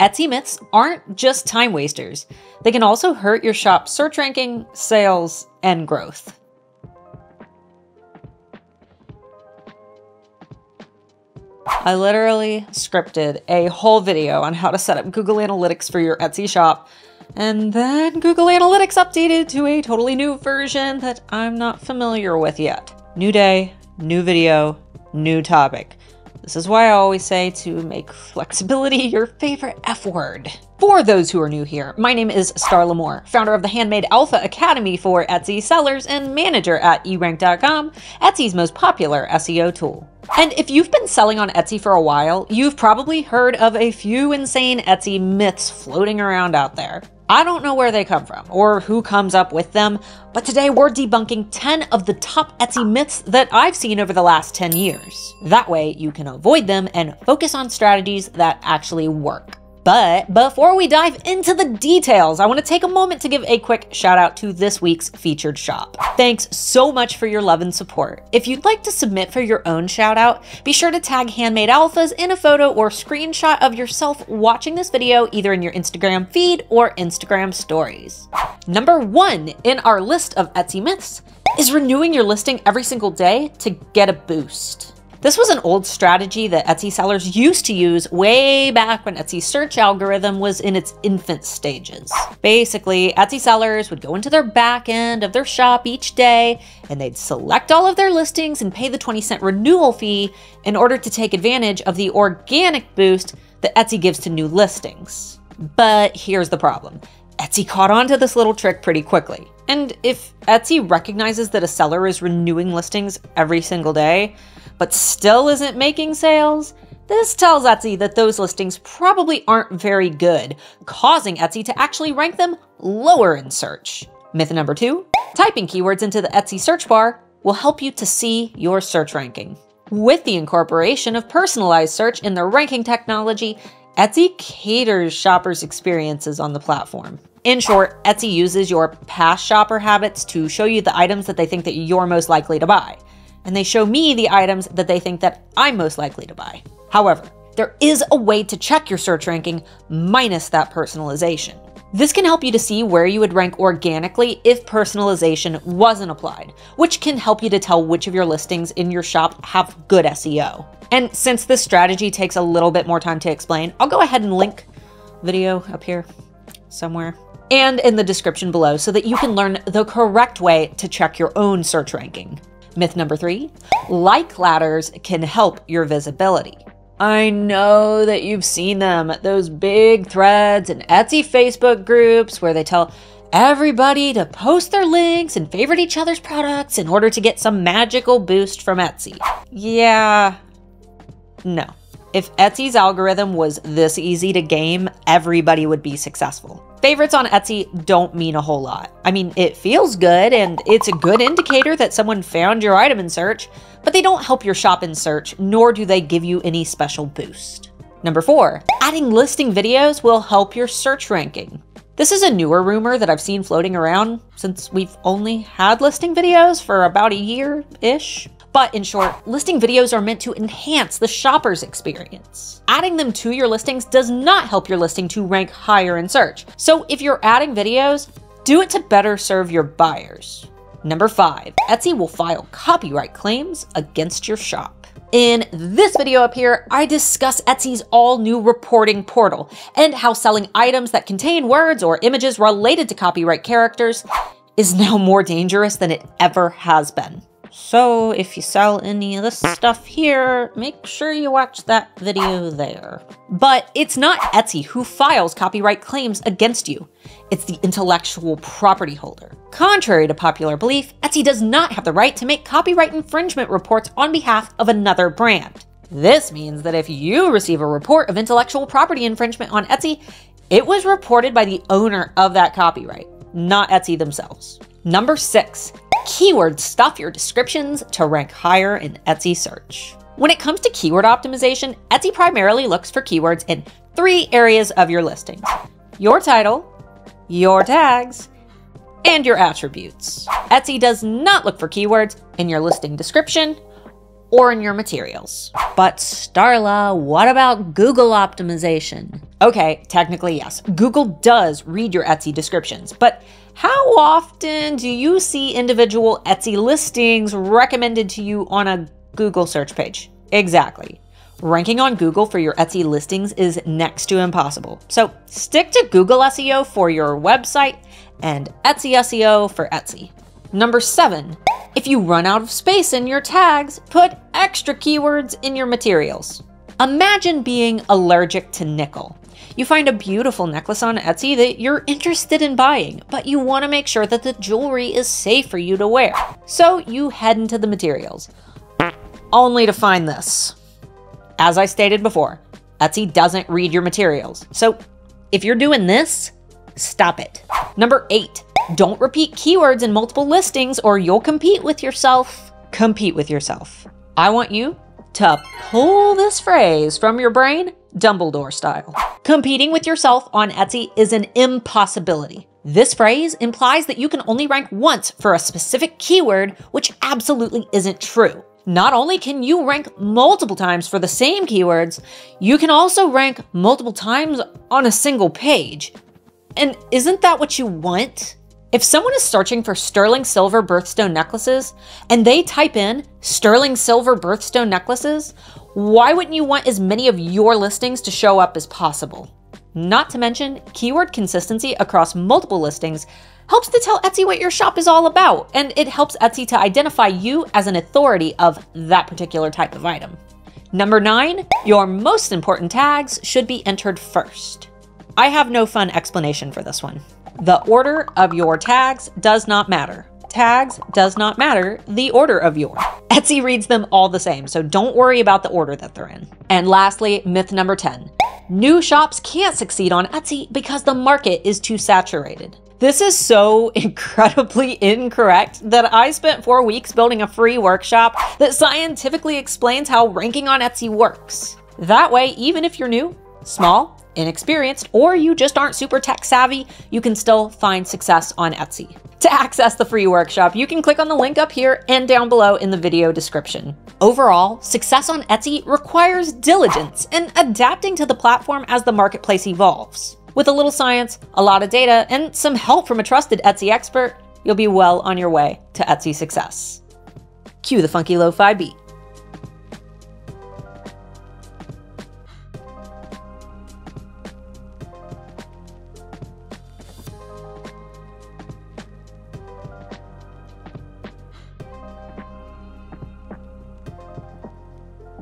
Etsy myths aren't just time wasters. They can also hurt your shop's search ranking, sales, and growth. I literally scripted a whole video on how to set up Google Analytics for your Etsy shop, and then Google Analytics updated to a totally new version that I'm not familiar with yet. New day, new video, new topic. This is why I always say to make flexibility your favorite F word. For those who are new here, my name is Starla Moore, founder of the Handmade Alpha Academy for Etsy sellers and manager at erank.com, Etsy's most popular SEO tool. And if you've been selling on Etsy for a while, you've probably heard of a few insane Etsy myths floating around out there. I don't know where they come from or who comes up with them, but today we're debunking 10 of the top Etsy myths that I've seen over the last 10 years. That way you can avoid them and focus on strategies that actually work. But before we dive into the details, I want to take a moment to give a quick shout out to this week's featured shop. Thanks so much for your love and support. If you'd like to submit for your own shout out, be sure to tag Handmade Alphas in a photo or screenshot of yourself watching this video, either in your Instagram feed or Instagram stories. Number 1 in our list of Etsy myths is renewing your listing every single day to get a boost. This was an old strategy that Etsy sellers used to use way back when Etsy's search algorithm was in its infant stages. Basically, Etsy sellers would go into their back end of their shop each day and they'd select all of their listings and pay the 20-cent renewal fee in order to take advantage of the organic boost that Etsy gives to new listings. But here's the problem. Etsy caught on to this little trick pretty quickly. And if Etsy recognizes that a seller is renewing listings every single day, but still isn't making sales, this tells Etsy that those listings probably aren't very good, causing Etsy to actually rank them lower in search. Myth number 2, typing keywords into the Etsy search bar will help you to see your search ranking. With the incorporation of personalized search in their ranking technology, Etsy caters shoppers' experiences on the platform. In short, Etsy uses your past shopper habits to show you the items that they think that you're most likely to buy. And they show me the items that they think that I'm most likely to buy. However, there is a way to check your search ranking minus that personalization. This can help you to see where you would rank organically if personalization wasn't applied, which can help you to tell which of your listings in your shop have good SEO. And since this strategy takes a little bit more time to explain, I'll go ahead and link the video up here somewhere and in the description below so that you can learn the correct way to check your own search ranking. Myth number 3, like ladders can help your visibility. I know that you've seen them, those big threads and Etsy Facebook groups where they tell everybody to post their links and favorite each other's products in order to get some magical boost from Etsy. Yeah, no. If Etsy's algorithm was this easy to game, everybody would be successful. Favorites on Etsy don't mean a whole lot. I mean, it feels good and it's a good indicator that someone found your item in search, but they don't help your shop in search, nor do they give you any special boost. Number 4, adding listing videos will help your search ranking. This is a newer rumor that I've seen floating around since we've only had listing videos for about a year-ish. But in short, listing videos are meant to enhance the shopper's experience. Adding them to your listings does not help your listing to rank higher in search. So if you're adding videos, do it to better serve your buyers. Number 5, Etsy will file copyright claims against your shop. In this video up here, I discuss Etsy's all new reporting portal and how selling items that contain words or images related to copyright characters is now more dangerous than it ever has been. So if you sell any of this stuff here, make sure you watch that video there. But it's not Etsy who files copyright claims against you. It's the intellectual property holder. Contrary to popular belief, Etsy does not have the right to make copyright infringement reports on behalf of another brand. This means that if you receive a report of intellectual property infringement on Etsy, it was reported by the owner of that copyright, not Etsy themselves. Number 6. Keywords stuff your descriptions to rank higher in Etsy search. When it comes to keyword optimization, Etsy primarily looks for keywords in 3 areas of your listings: your title, your tags, and your attributes. Etsy does not look for keywords in your listing description or in your materials. But Starla, what about Google optimization? Okay, technically yes, Google does read your Etsy descriptions, but how often do you see individual Etsy listings recommended to you on a Google search page? Exactly. Ranking on Google for your Etsy listings is next to impossible. So stick to Google SEO for your website and Etsy SEO for Etsy. Number 7, if you run out of space in your tags, put extra keywords in your materials. Imagine being allergic to nickel. You find a beautiful necklace on Etsy that you're interested in buying, but you want to make sure that the jewelry is safe for you to wear. So you head into the materials, only to find this. As I stated before, Etsy doesn't read your materials. So if you're doing this, stop it. Number 8, don't repeat keywords in multiple listings or you'll compete with yourself. Compete with yourself. I want you to pull this phrase from your brain, Dumbledore style. Competing with yourself on Etsy is an impossibility. This phrase implies that you can only rank once for a specific keyword, which absolutely isn't true. Not only can you rank multiple times for the same keywords, you can also rank multiple times on a single page. And isn't that what you want? If someone is searching for sterling silver birthstone necklaces and they type in sterling silver birthstone necklaces, why wouldn't you want as many of your listings to show up as possible? Not to mention, keyword consistency across multiple listings helps to tell Etsy what your shop is all about, and it helps Etsy to identify you as an authority of that particular type of item. Number 9, your most important tags should be entered first. I have no fun explanation for this one. The order of your tags does not matter. Tags does not matter the order of yours. Etsy reads them all the same, so don't worry about the order that they're in. And lastly, myth number 10. New shops can't succeed on Etsy because the market is too saturated. This is so incredibly incorrect that I spent 4 weeks building a free workshop that scientifically explains how ranking on Etsy works. That way, even if you're new, small, inexperienced, or you just aren't super tech savvy, you can still find success on Etsy. To access the free workshop, you can click on the link up here and down below in the video description. Overall, success on Etsy requires diligence and adapting to the platform as the marketplace evolves. With a little science, a lot of data, and some help from a trusted Etsy expert, you'll be well on your way to Etsy success. Cue the funky lo-fi beat.